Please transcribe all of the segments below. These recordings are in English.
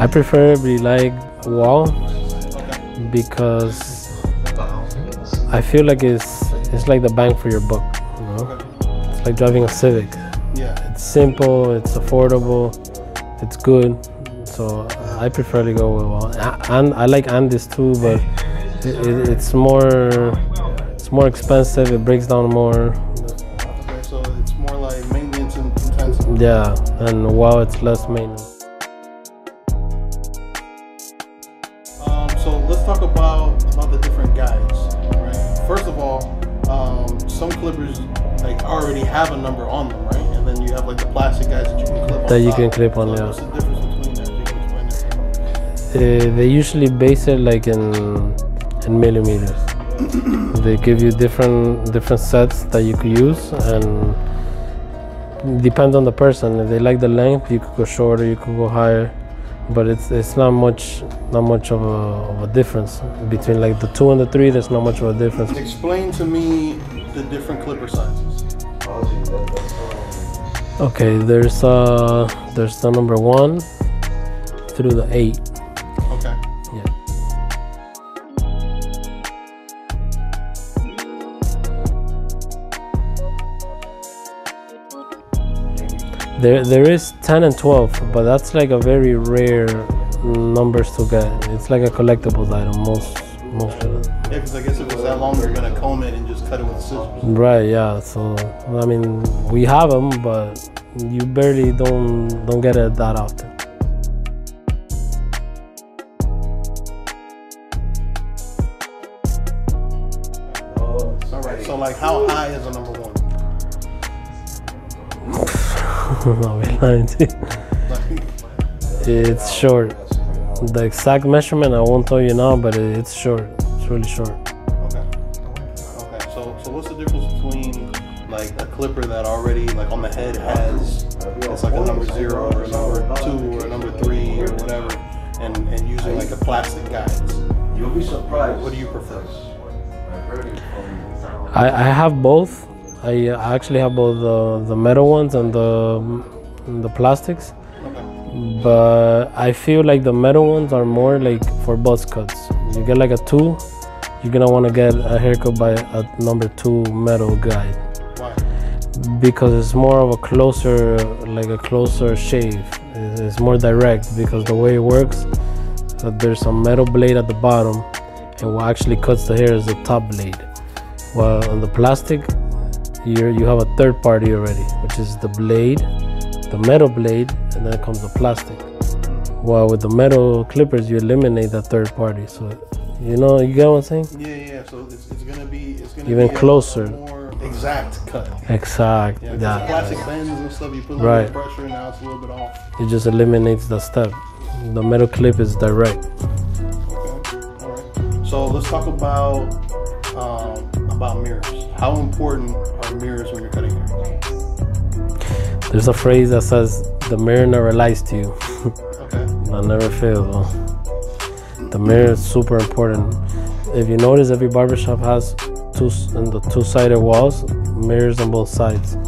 I preferably like Wahl because I feel like it's like the bang for your buck, you know? It's like driving a Civic. Yeah. It's simple, it's affordable, it's good. So I prefer to go with Wahl. And I like Andes too, but it's more expensive. It breaks down more. Okay, so it's more like maintenance intensive. Yeah, and Wahl it's less maintenance. So let's talk about the different guides, right? First of all, some clippers like already have a number on them, right? And then you have like the plastic guides that you can clip on. That you can clip on, yeah. What's the difference between them? They usually base it like in millimeters. They give you different sets that you could use, and depends on the person. If they like the length, you could go shorter, you could go higher. But it's not much of a difference between like the 2 and the 3. There's not much of a difference. Explain to me the different clipper sizes. Okay, there's the number 1 through the 8. Okay. There is 10 and 12, but that's like a very rare numbers to get. It's like a collectibles item, most of it. Yeah, because I guess if it was that long, you're gonna comb it and just cut it with scissors. Right? Yeah. So I mean, we have them, but you barely don't get it that often. All right. So like, how high is the number 1? No, we're lying to you. It's short. The exact measurement I won't tell you now, but it's short. It's really short. Okay. Okay. So what's the difference between like a clipper that already like on the head has it's like a number 0 or a number 2 or a number 3 or whatever, and using like the plastic guides? You'll be surprised. What do you prefer? I have both. I actually have both the metal ones and the plastics, okay. But I feel like the metal ones are more like for buzz cuts. You get like a 2, you're gonna want to get a haircut by a number 2 metal guide. Why? Because it's more of a closer shave. It's more direct because the way it works, there's a metal blade at the bottom, and what actually cuts the hair is the top blade. While on the plastic, you have a third party already, which is the blade, the metal blade, and then comes the plastic. While with the metal clippers, you eliminate that third party. So, you know, you get what I'm saying? Yeah. So it's gonna be even closer, a more exact cut. Exact. Yeah. The plastic lenses and stuff, you put a little bit of pressure, and now it's a little bit off. It just eliminates the step. The metal clip is direct. Okay. All right. So let's talk about mirrors. How important are mirrors when you're cutting hair? There's a phrase that says, "The mirror never lies to you." Okay. I never fails. The mirror is super important. If you notice, every barbershop has two-sided walls, mirrors on both sides.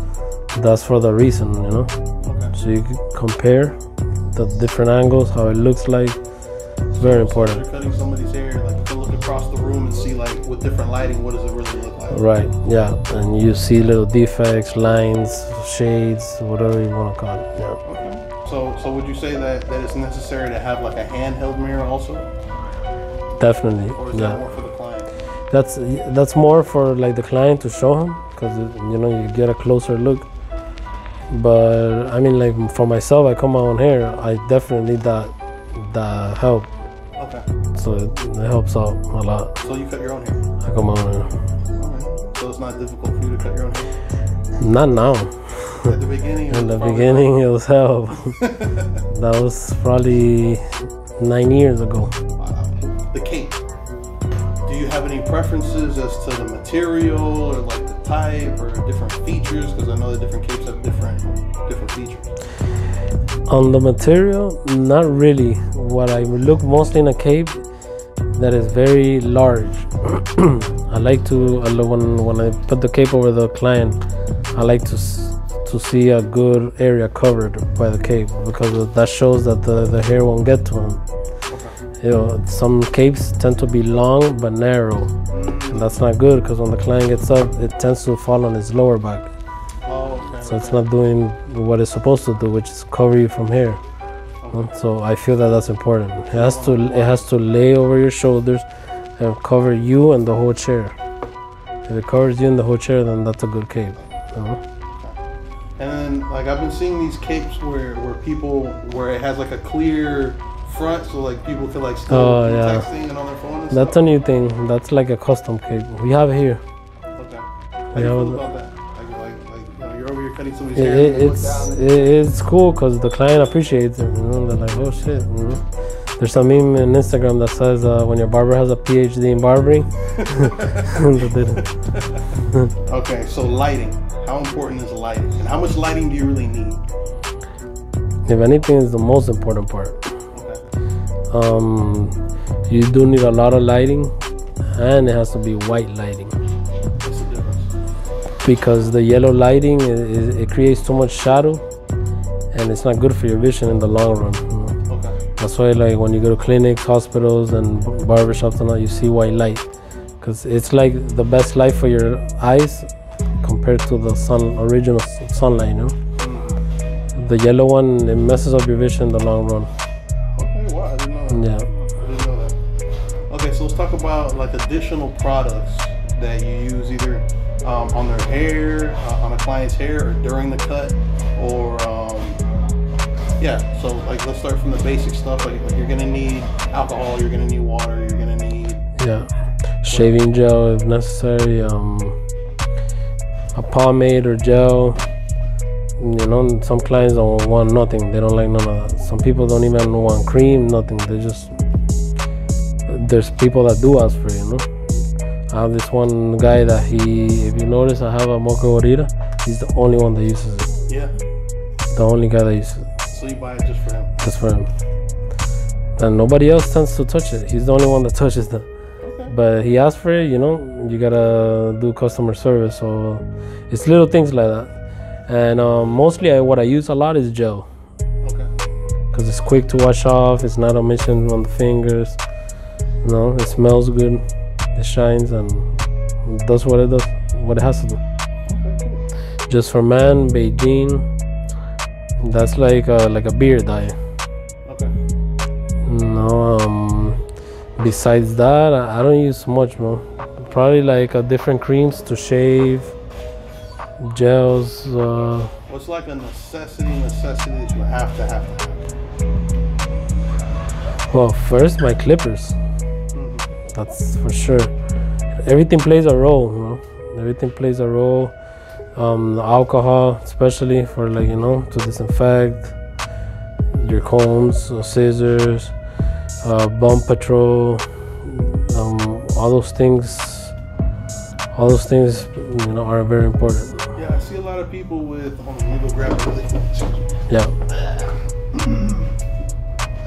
That's for the reason, you know. Okay. So you can compare the different angles, how it looks like. It's very important. If you're cutting somebody's hair, like you can look across the room and see, like, with different lighting, what does it really look like? Right, yeah, and you see little defects, lines, shades, whatever you want to call it. Yeah. Okay. So would you say that it's necessary to have like a handheld mirror also? Definitely. Or is that more for the client? That's more for like the client to show him, because you know you get a closer look. But I mean, like for myself, I cut my own hair. I definitely need that help. Okay. So it helps out a lot. So you cut your own hair? I cut my own hair. It's not difficult for you to cut your own hair? Not now. At the beginning? It was hell. That was probably 9 years ago. Wow. The cape. Do you have any preferences as to the material or like the type or different features? Because I know the different capes have different features. On the material, not really. What I look mostly in a cape that is very large. I like to, when I put the cape over the client, I like to to see a good area covered by the cape, because that shows that the hair won't get to him. Okay. You know, some capes tend to be long but narrow, and that's not good, because when the client gets up, it tends to fall on his lower back. Oh, okay, so it's not doing what it's supposed to do, which is cover you from hair. Okay. So I feel that that's important. It has to lay over your shoulders and cover you and the whole chair. If it covers you in the whole chair, then that's a good cape. You know? And then, like, I've been seeing these capes where it has like a clear front, so like people can like still texting and on their phone. And that's stuff. A new thing. That's like a custom cape we have here. Okay. How do you feel about that? Like you're over here cutting somebody's hair. It's cool because the client appreciates it. You know, they're like, oh shit. You know? There's a meme on Instagram that says when your barber has a PhD in barbering. Okay, so lighting. How important is lighting? And how much lighting do you really need? If anything, it's the most important part. Okay. You do need a lot of lighting, and it has to be white lighting. What's the difference? Because the yellow lighting, it creates too much shadow, and it's not good for your vision in the long run. That's why, like, when you go to clinics, hospitals, and barbershops and all, you see white light, because it's like the best light for your eyes compared to the original sunlight, you know? Mm. The yellow one, it messes up your vision in the long run. Okay, wow, I didn't know that. Yeah. I didn't know that. Okay, so let's talk about, like, additional products that you use either on their hair, on a client's hair, or during the cut, or... yeah, so like let's start from the basic stuff. Like you're gonna need alcohol, you're gonna need water, you're gonna need shaving gel if necessary, a pomade or gel. You know, some clients don't want nothing. They don't like none of that. Some people don't even want cream, nothing. They just there's people that do ask for it, you know. I have this one guy that if you notice, I have a mocha gorilla. He's the only one that uses it. Yeah, the only guy that uses it. So you buy it just for him? Just for him. And nobody else tends to touch it. He's the only one that touches them. Okay. But he asked for it, you know, you gotta do customer service. So it's little things like that. And mostly what I use a lot is gel. Okay. Because it's quick to wash off. It's not omission on the fingers. You know, it smells good. It shines and it does what it does, what it has to do. Okay. Just for Man, Beijing. That's like a beer dye. Okay. No, besides that, I don't use much, bro. Probably like different creams to shave, gels. What's like a necessity that you have? Well, first my clippers. Mm-hmm. That's for sure. Everything plays a role, you know? Everything plays a role. The alcohol, especially for like, you know, to disinfect your combs, scissors, bum patrol, all those things, you know, are very important. Yeah, I see a lot of people with I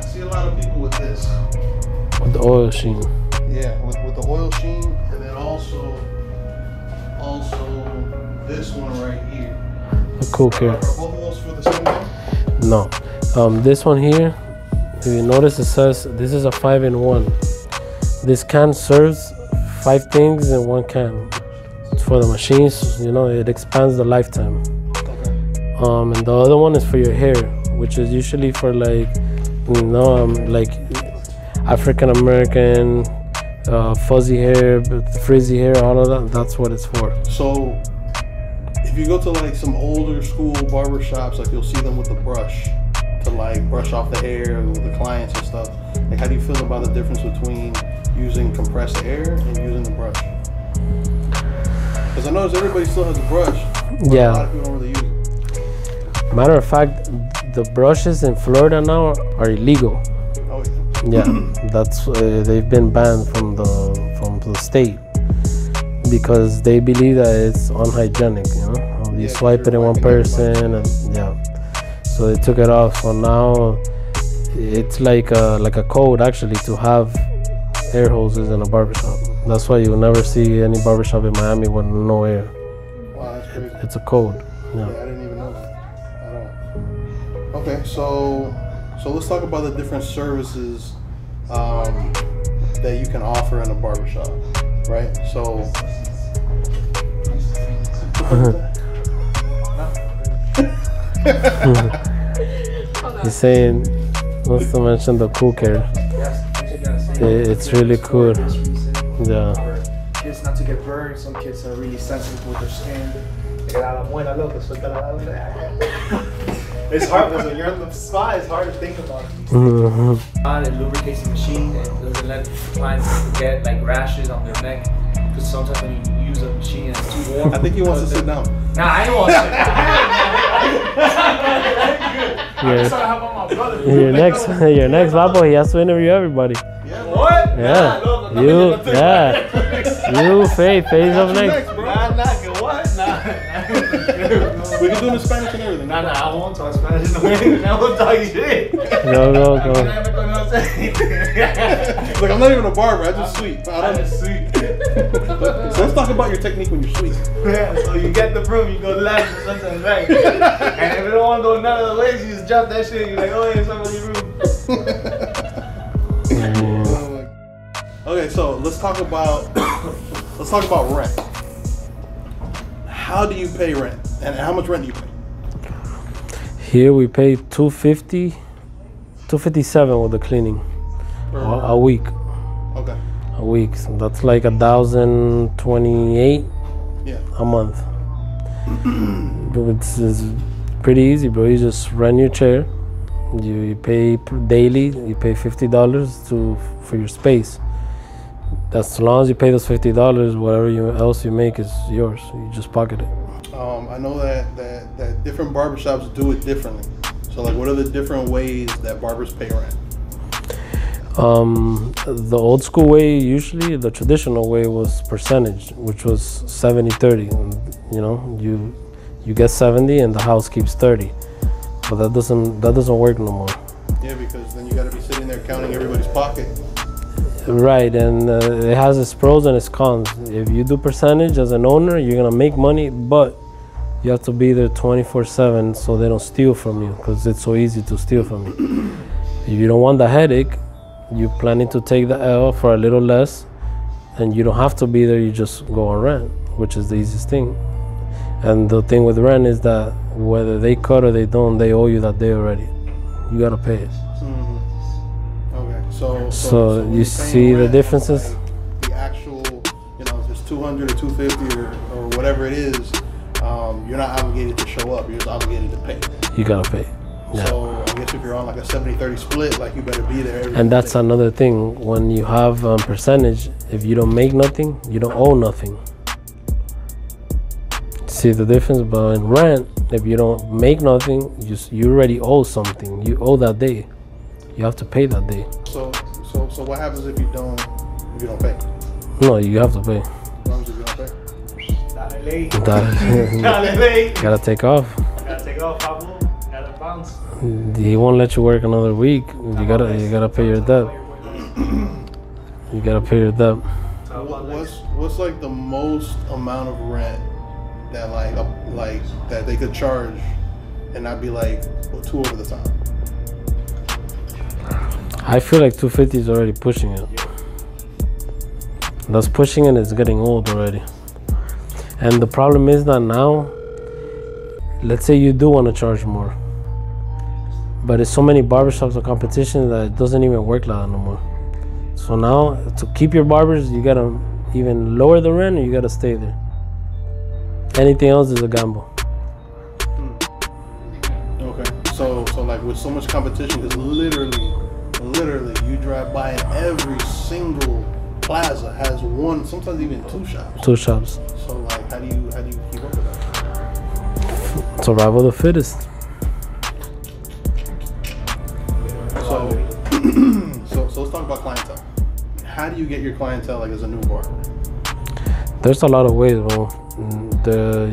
see a lot of people with this. With the oil sheen. Yeah, with the oil sheen, and then also this one right here. A Cool Care. Are both of those for the same thing? No. This one here, if you notice, it says this is a 5-in-1. This can serves 5 things in one can. It's for the machines, you know, it expands the lifetime. Okay. And the other one is for your hair, which is usually for like, you know, like African American, fuzzy hair, frizzy hair, all of that. That's what it's for. So. If you go to like some older school barber shops, like you'll see them with the brush to like brush off the hair with the clients and stuff. Like, how do you feel about the difference between using compressed hair and using the brush? Because I notice everybody still has a brush. But yeah. A lot of people don't really use it. Matter of fact, the brushes in Florida now are illegal. Oh yeah. Yeah, that's they've been banned from the state. Because they believe that it's unhygienic, you know. You swipe it in one person, and yeah. So they took it off. So now it's like a code actually to have air hoses in a barbershop. That's why you'll never see any barbershop in Miami with no air. Wow, that's crazy. It's a code. Yeah. Yeah, I didn't even know that. Okay, so let's talk about the different services that you can offer in a barbershop, right? So you're saying, wants to mention the Cool Care. It's really cool. Yeah. Kids not to get burned. Some kids are really sensitive with their skin. It's hard because when you're in the spa, it's hard to think about it. It lubricates the machine and doesn't let clients get like rashes on their neck. Because sometimes when you use a machine and it's too warm. I think he wants to sit down. Nah, I don't want to sit down. I just want to help out my brother. Your next babo, he has to interview everybody. Yeah, what? Yeah. Nah, you, yeah. You, Faye's up next. We can do it in Spanish and everything. Nah, I won't talk Spanish. I won't talk shit. No. Like, I'm not even a barber. I just sweep. I just sweep. So let's talk about your technique when you sweep. Yeah, so you get the broom, you go left and sometimes right. And if you don't want to go none of the ways, you just drop that shit and you're like, oh, here's somebody's room. Okay, so let's talk about rent. How do you pay rent, and how much rent do you pay? Here we pay $257 with the cleaning a week. Okay. A week, so that's like $1,028. Yeah. A month. It's pretty easy, bro. You just rent your chair. You pay daily. You pay $50 for your space. As long as you pay those $50, whatever else you make is yours. You just pocket it. I know that different barbershops do it differently. So, like, what are the different ways that barbers pay rent? The old school way, usually, the traditional way was percentage, which was 70-30. You know, you get 70 and the house keeps 30. But that doesn't work no more. Yeah, because then you got to be sitting there counting everybody's pocket. Right, and it has its pros and its cons. If you do percentage as an owner, you're gonna make money, but you have to be there 24/7 so they don't steal from you, because it's so easy to steal from you. If you don't want the headache, you're planning to take the L for a little less, and you don't have to be there, you just go on rent, which is the easiest thing. And the thing with rent is that whether they cut or they don't, they owe you that day already. You gotta pay it. So you see the differences? The actual, you know, if it's 200 or 250 or whatever it is, you're not obligated to show up. You're just obligated to pay. You gotta pay. Yeah. So I guess if you're on like a 70-30 split, like you better be there every day. And that's another thing. When you have percentage, if you don't make nothing, you don't owe nothing. See the difference? But in rent, if you don't make nothing, you already owe something. You owe that day. You have to pay that day. So what happens if you don't pay? No, you have to pay. What happens if you don't pay? Dale late. Gotta take off. Pablo. Gotta bounce. He won't let you work another week. You gotta pay your debt. You gotta pay your debt. What's like the most amount of rent that like that they could charge and not be like two over the top? I feel like 250 is already pushing it. That's pushing it. It's getting old already. And the problem is that now, let's say you do want to charge more, but it's so many barbershops or competition that it doesn't even work like that no more. So now, to keep your barbers, you gotta even lower the rent, or you gotta stay there. Anything else is a gamble. Okay. So like with so much competition, because literally you drive by and every single plaza has one, sometimes even two shops. So like how do you keep up with that? Survival of the fittest. So let's talk about clientele. How do you get your clientele, like, as a new barber? There's a lot of ways, bro.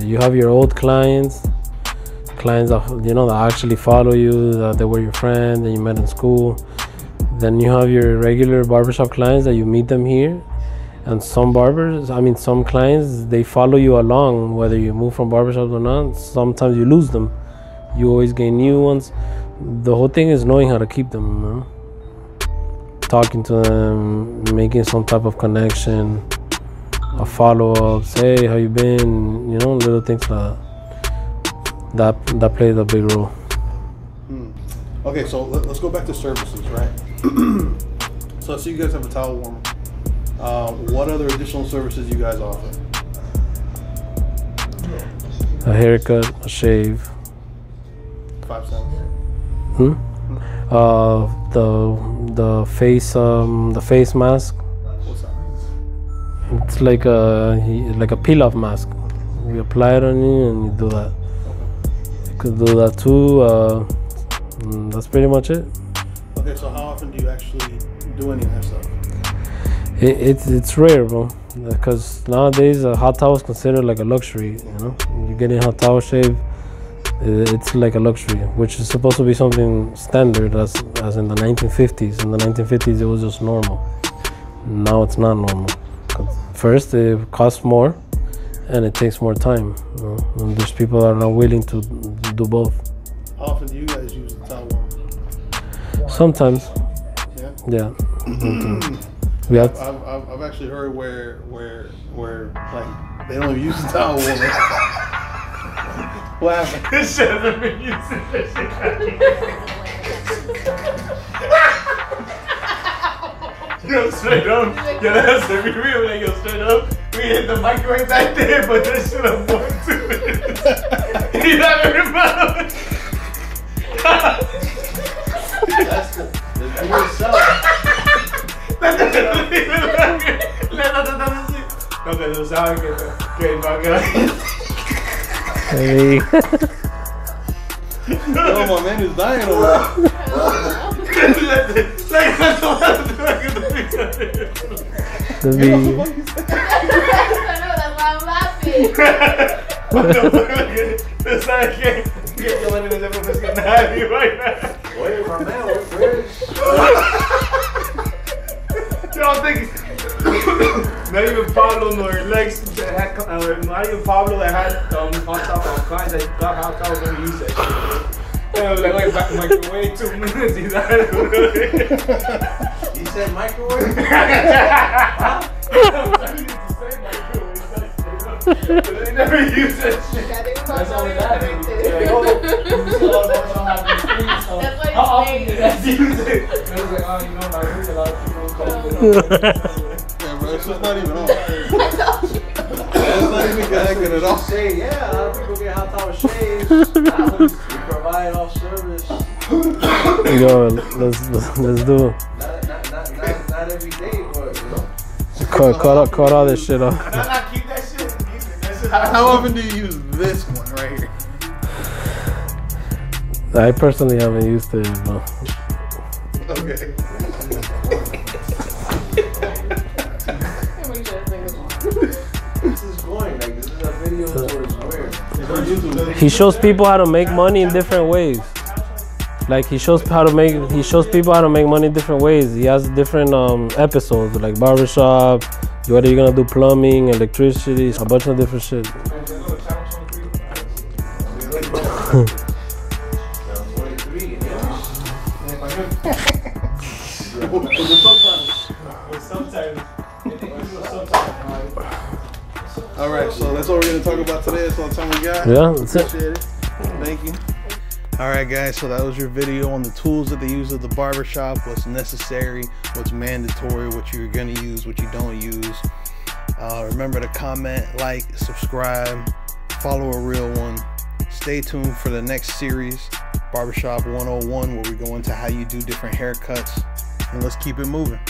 You have your old clients that, you know, that actually follow you, that they were your friend and you met in school. Then you have your regular barbershop clients that you meet them here, and some clients, they follow you along whether you move from barbershops or not. Sometimes you lose them, you always gain new ones. the whole thing is knowing how to keep them, you know? Talking to them, making some type of connection, a follow-up, say, hey, how you been? You know, little things like that. That plays a big role. Okay, so let's go back to services, right? So I see you guys have a towel warmer. What other additional services you guys offer? A haircut, a shave. 5 cents. Hmm? The face mask. What's that? It's like a peel-off mask. You apply it on you and you do that. Okay. You could do that too. That's pretty much it. Okay, so how often do you actually do any of that stuff? It's rare, bro, because nowadays a hot towel is considered like a luxury. You know, you're getting a hot towel shave, it's like a luxury, which is supposed to be something standard, as in the 1950s. In the 1950s, it was just normal. Now it's not normal. First, it costs more, and it takes more time. You know? And there's people that are not willing to do both. How often do you guys use the towel warmer? Sometimes. Yeah. Yeah. We have I've actually heard where like they don't use the towel warmer. What happened? This shit hasn't been used to this shit. Yo, straight up. Yeah, that's to be real. Like, yo, straight up. We hit the mic right back there, but this shit I'm going to. You haven't remembered. That's good. Let's do this up. No, pero tú sabes que va a quedar. Hey. No, my man is dying over there. What the fuck is that? I know, that's why I'm laughing. What the fuck is that? Wait, my man, we're fresh. Y'all think not even Pablo nor Lex had not even Pablo that had on top of clients that thought how I was gonna use that shit. And I was like, wait, back microwave 2 minutes, he's out of the way. You said microwave? Huh? I used to say microwave, but they never used that shit. That's all we got. Yeah, bro, it's not even on. It's not even connected at all. Say, yeah, a lot of people get hot towel shaves. We provide all service. Yo, let's do it. Not every day, but you know. Cut all this shit off. Keep that shit. How often do you use this one right here? I personally haven't used it, but okay. This is going like this is a video where he shows people how to make money in different ways. Like he shows people how to make money in different ways. He has different episodes like barbershop, whether you're gonna do plumbing, electricity, a bunch of different shit. All right, so that's what we're gonna talk about today. That's all the time we got. Yeah, that's it. Thank you. All right, guys, so that was your video on the tools that they use at the barbershop, what's necessary, what's mandatory, what you're gonna use, what you don't use. Remember to comment, like, subscribe, follow a real one. Stay tuned for the next series, Barbershop 101, where we go into how you do different haircuts, and let's keep it moving.